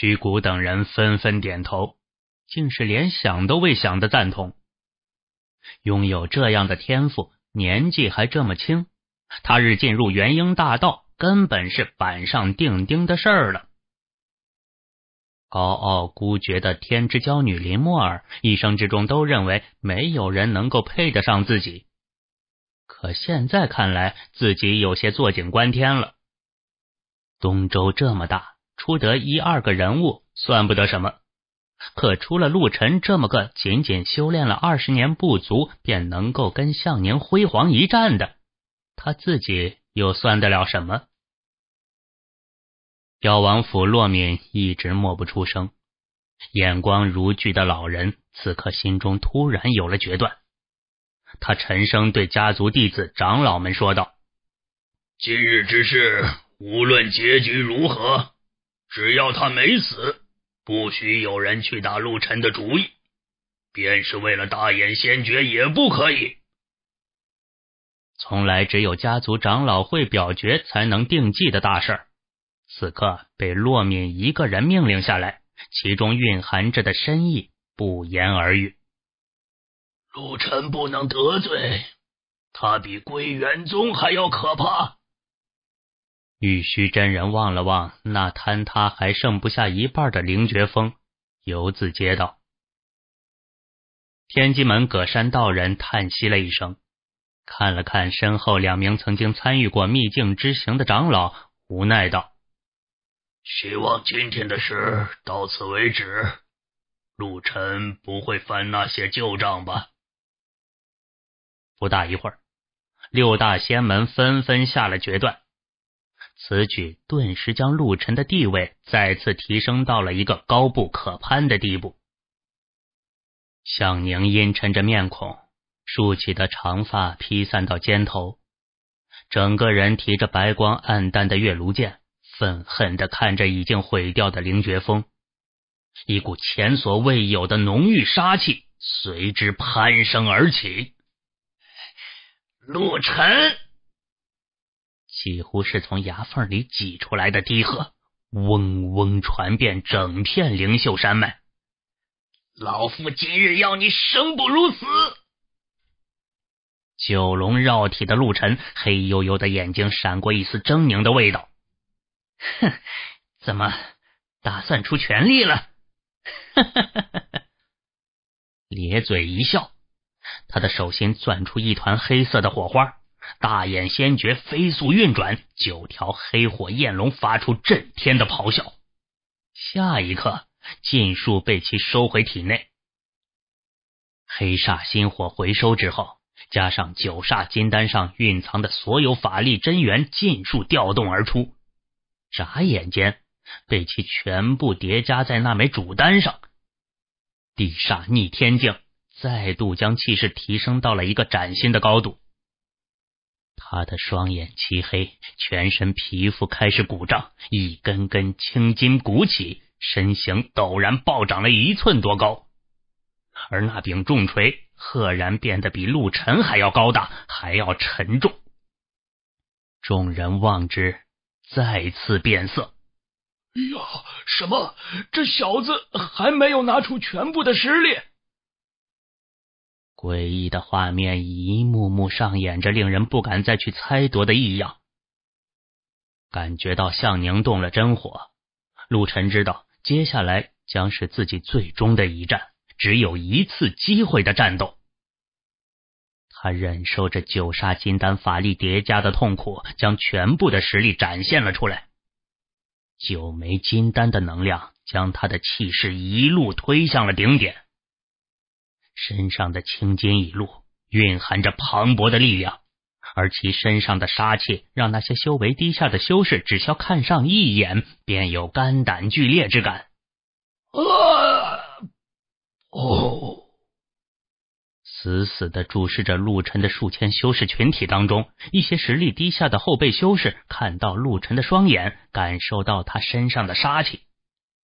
徐谷等人纷纷点头，竟是连想都未想的赞同。拥有这样的天赋，年纪还这么轻，他日进入元婴大道根本是板上钉钉的事儿了。高傲孤绝的天之娇女林默儿，一生之中都认为没有人能够配得上自己，可现在看来，自己有些坐井观天了。东周这么大，出得1-2个人物算不得什么，可出了陆晨这么个仅仅修炼了20年不足便能够跟向宁辉煌一战的，他自己又算得了什么？药王府洛敏一直默不出声，眼光如炬的老人此刻心中突然有了决断。他沉声对家族弟子长老们说道：今日之事，无论结局如何，只要他没死，不许有人去打陆晨的主意，便是为了大衍仙诀也不可以。从来只有家族长老会表决才能定计的大事，此刻被洛敏一个人命令下来，其中蕴含着的深意不言而喻。陆晨不能得罪，他比归元宗还要可怕。玉虚真人望了望那坍塌还剩不下一半的灵觉峰，犹自嗟道。天机门葛山道人叹息了一声，看了看身后2名曾经参与过秘境之行的长老，无奈道：希望今天的事到此为止，陆晨不会翻那些旧账吧？不大一会儿，6大仙门纷纷下了决断。此举顿时将陆晨的地位再次提升到了一个高不可攀的地步。向宁阴沉着面孔，竖起的长发披散到肩头，整个人提着白光暗淡的月炉剑，愤恨地看着已经毁掉的灵觉峰，一股前所未有的浓郁杀气随之攀升而起。陆晨！几乎是从牙缝里挤出来的低喝，嗡嗡传遍整片灵秀山脉。老夫今日要你生不如死！九龙绕体的陆晨，黑黝黝的眼睛闪过一丝狰狞的味道。哼，怎么打算出全力了？咧嘴一笑，他的手心攥出一团黑色的火花。大眼仙诀飞速运转，9条黑火焰龙发出震天的咆哮，下一刻尽数被其收回体内。黑煞心火回收之后，加上9煞金丹上蕴藏的所有法力真元尽数调动而出，眨眼间被其全部叠加在那枚主丹上。地煞逆天境再度将气势提升到了一个崭新的高度。他的双眼漆黑，全身皮肤开始鼓胀，一根根青筋鼓起，身形陡然暴涨了1寸多高。而那柄重锤赫然变得比陆晨还要高大，还要沉重。众人望之，再次变色。哎呀，什么？这小子还没有拿出全部的实力！诡异的画面一幕幕上演着，令人不敢再去猜度的异样。感觉到向宁动了真火，陆晨知道接下来将是自己最终的一战，只有1次机会的战斗。他忍受着9煞金丹法力叠加的痛苦，将全部的实力展现了出来。9枚金丹的能量将他的气势一路推向了顶点。身上的青筋一路蕴含着磅礴的力量，而其身上的杀气让那些修为低下的修士只消看上一眼便有肝胆俱裂之感。哦！死死地注视着陆晨的数千修士群体当中，一些实力低下的后辈修士看到陆晨的双眼，感受到他身上的杀气。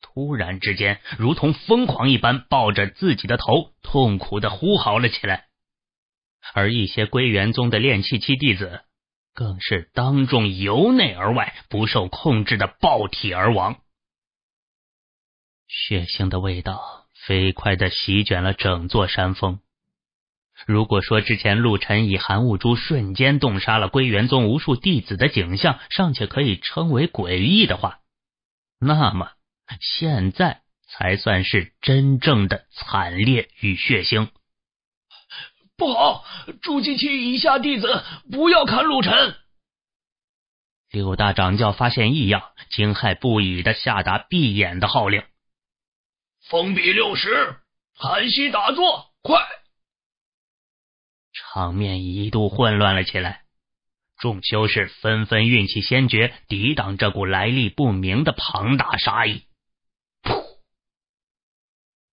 突然之间，如同疯狂一般抱着自己的头，痛苦地呼嚎了起来。而一些归元宗的炼气期弟子，更是当众由内而外不受控制的爆体而亡。血腥的味道飞快地席卷了整座山峰。如果说之前陆晨以寒雾珠瞬间洞杀了归元宗无数弟子的景象尚且可以称为诡异的话，那么现在才算是真正的惨烈与血腥。不好，朱七七以下弟子不要砍陆晨！六大掌教发现异样，惊骇不已地下达闭眼的号令。封闭60，含息打坐，快！场面一度混乱了起来，众修士纷纷运起仙诀抵挡这股来历不明的庞大杀意。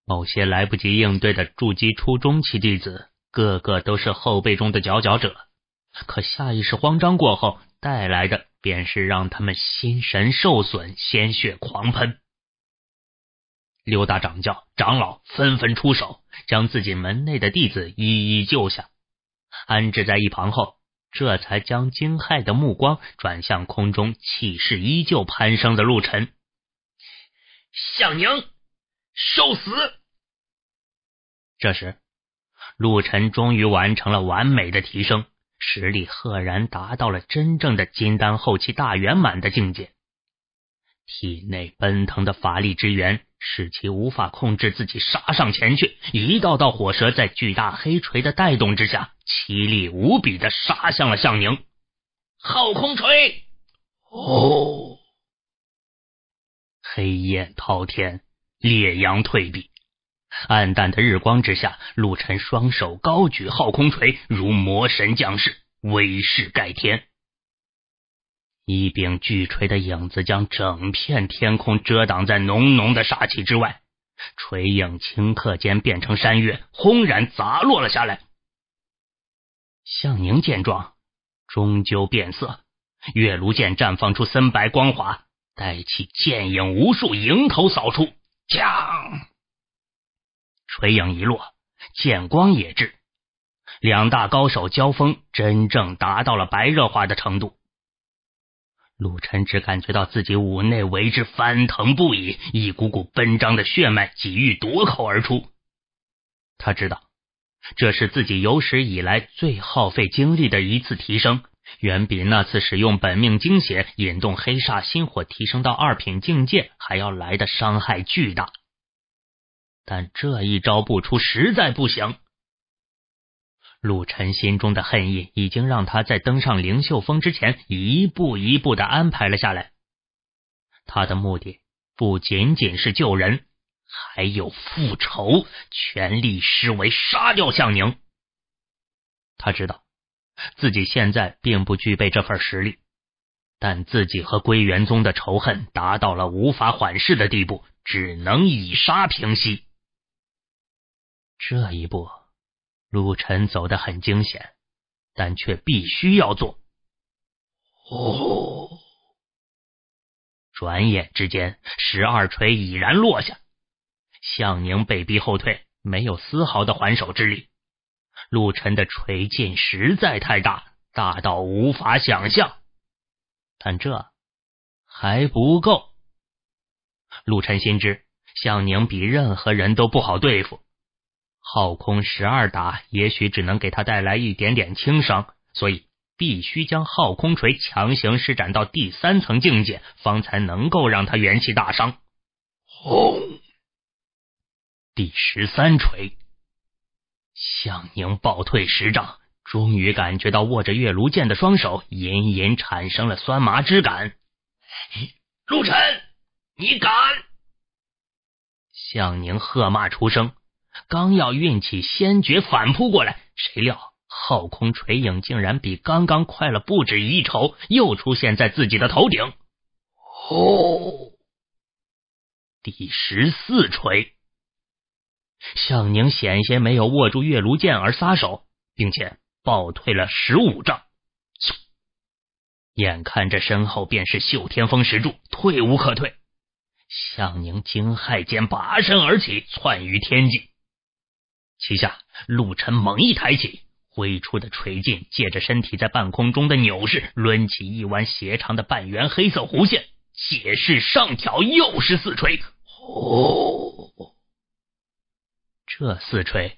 某些来不及应对的筑基初中期弟子，个个都是后辈中的佼佼者，可下意识慌张过后带来的便是让他们心神受损，鲜血狂喷。六大掌教、长老纷纷出手，将自己门内的弟子一一救下，安置在一旁后，这才将惊骇的目光转向空中气势依旧攀升的陆晨。向宁，受死！这时陆晨终于完成了完美的提升，实力赫然达到了真正的金丹后期大圆满的境界。体内奔腾的法力之源使其无法控制自己杀上前去，一道道火舌在巨大黑锤的带动之下凄厉无比地杀向了向宁。昊空锤！哦！黑焰滔天，烈阳退避，暗淡的日光之下，陆晨双手高举昊空锤，如魔神降世，威势盖天。一柄巨锤的影子将整片天空遮挡在浓浓的杀气之外，锤影顷刻间变成山岳，轰然砸落了下来。向宁见状终究变色，月炉剑绽放出森白光华，带起剑影无数迎头扫出，锵！垂影一落，剑光也至，两大高手交锋真正达到了白热化的程度。陆晨只感觉到自己五内为之翻腾不已，一股股奔张的血脉几欲夺口而出。他知道这是自己有史以来最耗费精力的一次提升，远比那次使用本命精血引动黑煞心火提升到2品境界还要来的伤害巨大。但这一招不出实在不行。陆晨心中的恨意已经让他在登上灵秀峰之前一步一步地安排了下来。他的目的不仅仅是救人，还有复仇，全力施为杀掉向宁。他知道自己现在并不具备这份实力，但自己和归元宗的仇恨达到了无法缓释的地步，只能以杀平息。这一步陆晨走得很惊险，但却必须要做。哦！转眼之间，12锤已然落下，向宁被逼后退，没有丝毫的还手之力。陆晨的锤劲实在太大，大到无法想象，但这还不够。陆晨心知向宁比任何人都不好对付，昊空12打也许只能给他带来一点点轻伤，所以必须将昊空锤强行施展到第3层境界，方才能够让他元气大伤。轰！第13锤，向宁暴退10丈，终于感觉到握着月炉剑的双手隐隐产生了酸麻之感。陆晨，你敢！向宁喝骂出声，刚要运起仙诀反扑过来，谁料昊空垂影竟然比刚刚快了不止一筹，又出现在自己的头顶。哦！第14锤，向宁险些没有握住月炉剑而撒手，并且暴退了15丈。眼看着身后便是秀天峰石柱，退无可退，向宁惊骇间拔身而起，窜于天际。其下陆晨猛一抬起，挥出的锤劲借着身体在半空中的扭势，抡起一弯斜长的半圆黑色弧线，借势上挑又是4锤。哦！这四锤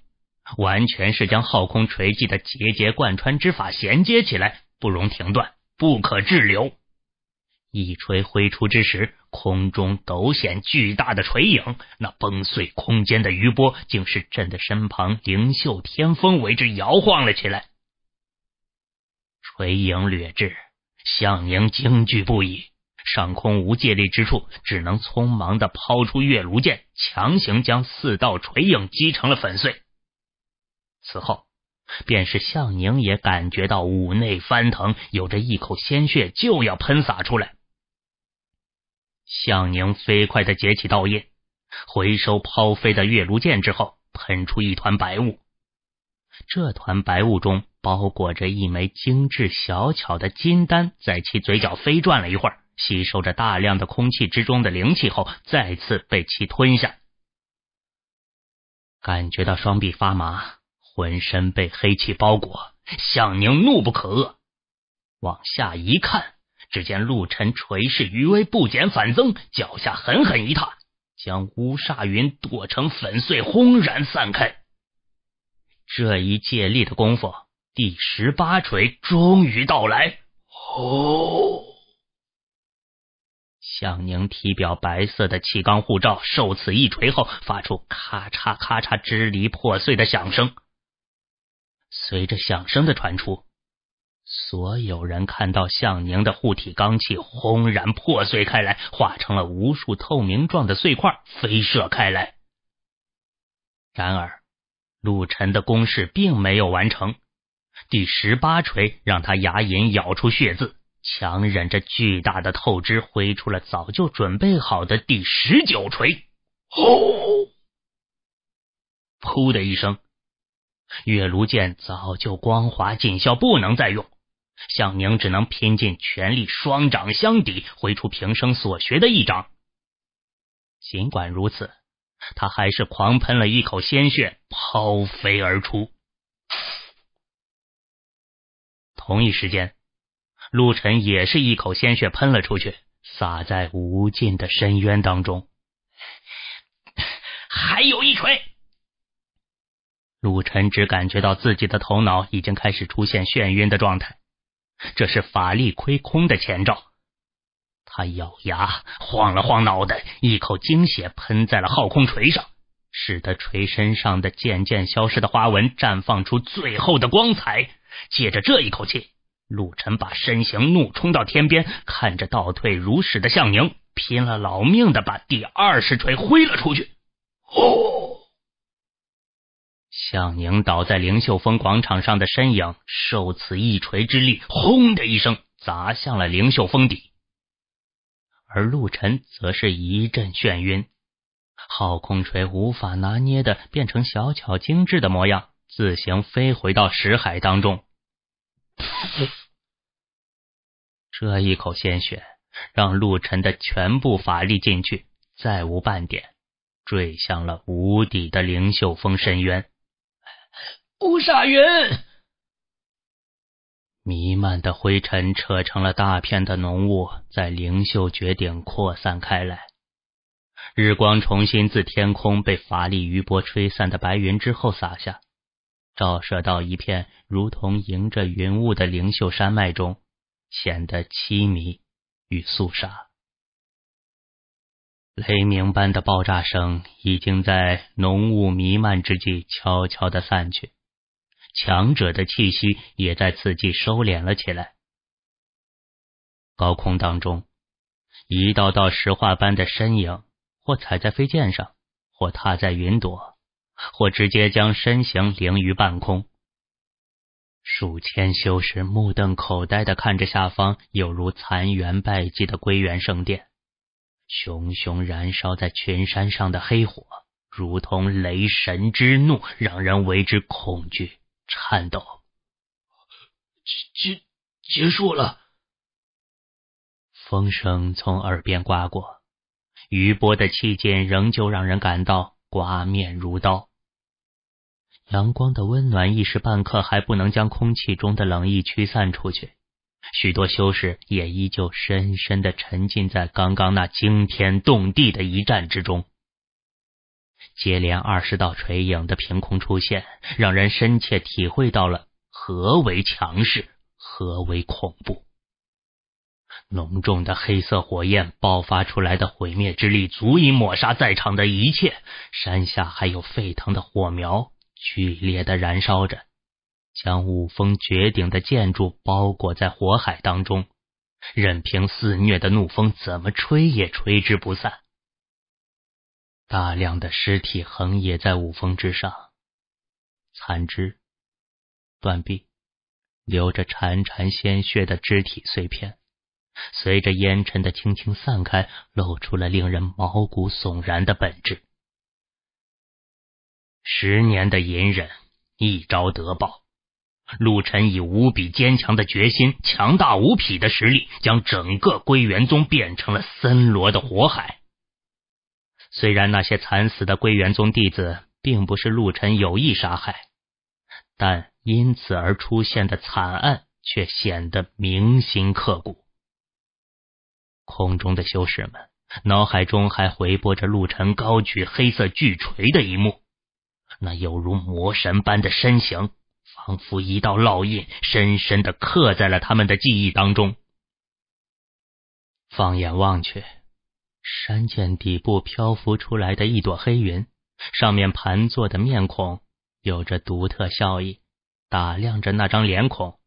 完全是将昊空锤技的节节贯穿之法衔接起来，不容停断，不可滞留。一锤挥出之时，空中陡显巨大的锤影，那崩碎空间的余波，竟是朕的身旁灵秀天风为之摇晃了起来。锤影掠至，向宁惊惧不已，上空无借力之处，只能匆忙地抛出月炉剑，强行将四道锤影击成了粉碎。此后便是向宁也感觉到五内翻腾，有着一口鲜血就要喷洒出来。向宁飞快地截起倒印，回收抛飞的月炉剑之后，喷出一团白雾。这团白雾中包裹着一枚精致小巧的金丹，在其嘴角飞转了一会儿，吸收着大量的空气之中的灵气后，再次被其吞下。感觉到双臂发麻，浑身被黑气包裹，向宁怒不可遏。往下一看，只见陆晨锤势余威不减反增，脚下狠狠一踏，将乌煞云剁成粉碎，轰然散开。这一借力的功夫，第18锤终于到来。哦！向宁体表白色的气缸护罩受此一锤后，发出咔嚓咔嚓支离破碎的响声。随着响声的传出，所有人看到向宁的护体罡气轰然破碎开来，化成了无数透明状的碎块飞射开来。然而陆晨的攻势并没有完成，第18锤让他牙龈咬出血渍，强忍着巨大的透支，挥出了早就准备好的第19锤。哦！噗的一声，月炉剑早就光滑紧削，不能再用。向宁只能拼尽全力，双掌相抵，挥出平生所学的一掌。尽管如此，他还是狂喷了一口鲜血，抛飞而出。同一时间，陆晨也是一口鲜血喷了出去，洒在无尽的深渊当中。还有一锤！陆晨只感觉到自己的头脑已经开始出现眩晕的状态，这是法力亏空的前兆。他咬牙晃了晃脑袋，一口精血喷在了昊空锤上，使得锤身上的渐渐消失的花纹绽放出最后的光彩。借着这一口气，陆晨把身形怒冲到天边，看着倒退如矢的向宁，拼了老命的把第20锤挥了出去。哦！向宁倒在灵秀峰广场上的身影，受此一锤之力，轰的一声砸向了灵秀峰底。而陆晨则是一阵眩晕，昊空锤无法拿捏的变成小巧精致的模样，自行飞回到石海当中。这一口鲜血让陆晨的全部法力进去，再无半点，坠向了无底的灵秀峰深渊。乌煞云弥漫的灰尘扯成了大片的浓雾，在灵秀绝顶扩散开来。日光重新自天空被法力余波吹散的白云之后洒下，照射到一片如同迎着云雾的灵秀山脉中，显得凄迷与肃杀。雷鸣般的爆炸声已经在浓雾弥漫之际悄悄地散去，强者的气息也在此际收敛了起来。高空当中，一道道石化般的身影，或踩在飞剑上，或踏在云朵，或直接将身形凌于半空。数千修士目瞪口呆地看着下方有如残垣败迹的归元圣殿，熊熊燃烧在群山上的黑火，如同雷神之怒，让人为之恐惧颤抖。结束了。风声从耳边刮过，余波的气劲仍旧让人感到刮面如刀。阳光的温暖一时半刻还不能将空气中的冷意驱散出去，许多修士也依旧深深地沉浸在刚刚那惊天动地的一战之中。接连20道垂影的凭空出现，让人深切体会到了何为强势，何为恐怖。浓重的黑色火焰爆发出来的毁灭之力足以抹杀在场的一切，山下还有沸腾的火苗剧烈地燃烧着，将五峰绝顶的建筑包裹在火海当中，任凭肆虐的怒风怎么吹也吹之不散。大量的尸体横野在五峰之上，残肢、断臂，流着潺潺鲜血的肢体碎片随着烟尘的轻轻散开，露出了令人毛骨悚然的本质。10年的隐忍，一朝得报。陆晨以无比坚强的决心，强大无匹的实力，将整个归元宗变成了森罗的火海。虽然那些惨死的归元宗弟子并不是陆晨有意杀害，但因此而出现的惨案却显得铭心刻骨。空中的修士们脑海中还回拨着陆晨高举黑色巨锤的一幕，那有如魔神般的身形仿佛一道烙印，深深地刻在了他们的记忆当中。放眼望去，山涧底部漂浮出来的一朵黑云，上面盘坐的面孔有着独特笑意，打量着那张脸孔。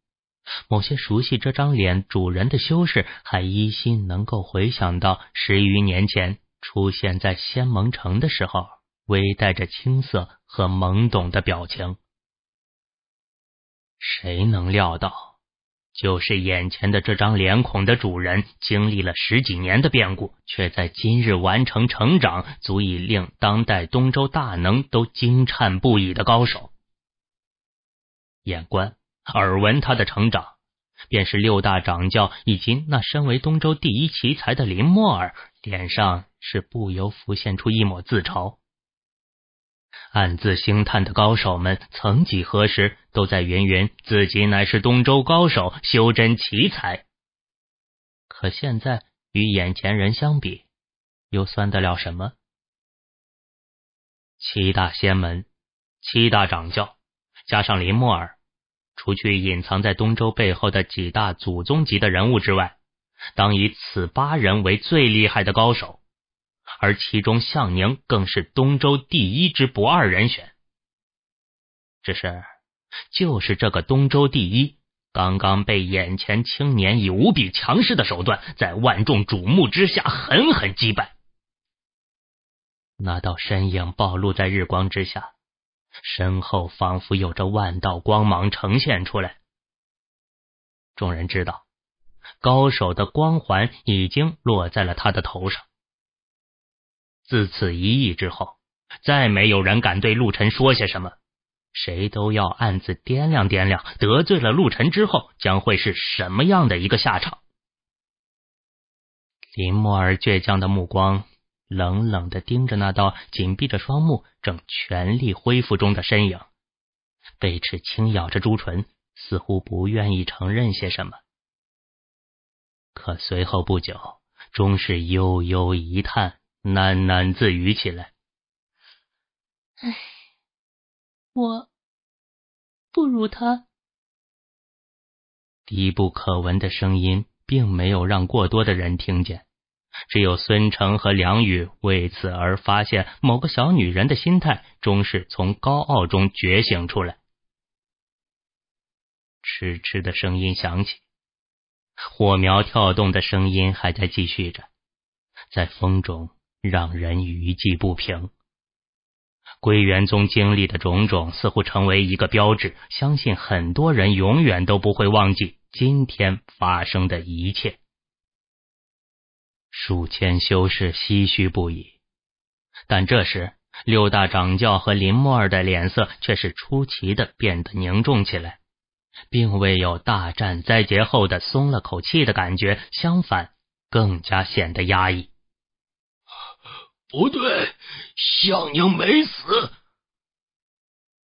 某些熟悉这张脸主人的修士还依稀能够回想到10余年前出现在仙盟城的时候微带着青涩和懵懂的表情。谁能料到，就是眼前的这张脸孔的主人经历了10几年的变故，却在今日完成成长，足以令当代东周大能都惊颤不已的高手。眼观耳闻他的成长，便是6大掌教以及那身为东周第一奇才的林墨儿，脸上是不由浮现出一抹自嘲。暗自兴叹的高手们曾几何时都在云云自己乃是东周高手，修真奇才，可现在与眼前人相比，又算得了什么？7大仙门、7大掌教加上林墨儿，除去隐藏在东周背后的几大祖宗级的人物之外，当以此8人为最厉害的高手，而其中向宁更是东周第一之不二人选。只是，就是这个东周第一，刚刚被眼前青年以无比强势的手段，在万众瞩目之下狠狠击败。那道身影暴露在日光之下，身后仿佛有着万道光芒呈现出来。众人知道，高手的光环已经落在了他的头上。自此一役之后，再没有人敢对陆晨说些什么，谁都要暗自掂量掂量，得罪了陆晨之后将会是什么样的一个下场。林墨儿倔强的目光冷冷地盯着那道紧闭着双目正全力恢复中的身影，贝齿轻咬着朱唇，似乎不愿意承认些什么。可随后不久，终是悠悠一叹，喃喃自语起来：唉，我不如他。低不可闻的声音并没有让过多的人听见，只有孙成和梁宇为此而发现某个小女人的心态终是从高傲中觉醒出来。嗤嗤的声音响起，火苗跳动的声音还在继续着，在风中让人余悸不平。归元宗经历的种种似乎成为一个标志，相信很多人永远都不会忘记今天发生的一切。数千修士唏嘘不已，但这时6大掌教和林墨儿的脸色却是出奇的变得凝重起来，并未有大战灾劫后的松了口气的感觉，相反更加显得压抑。不对，向宁没死。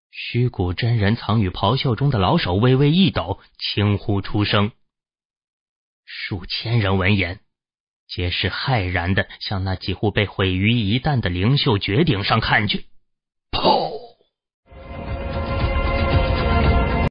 虚谷真人藏于袍袖中的老手微微一抖，轻呼出声。数千人闻言皆是骇然地向那几乎被毁于一旦的灵秀绝顶上看去。吼！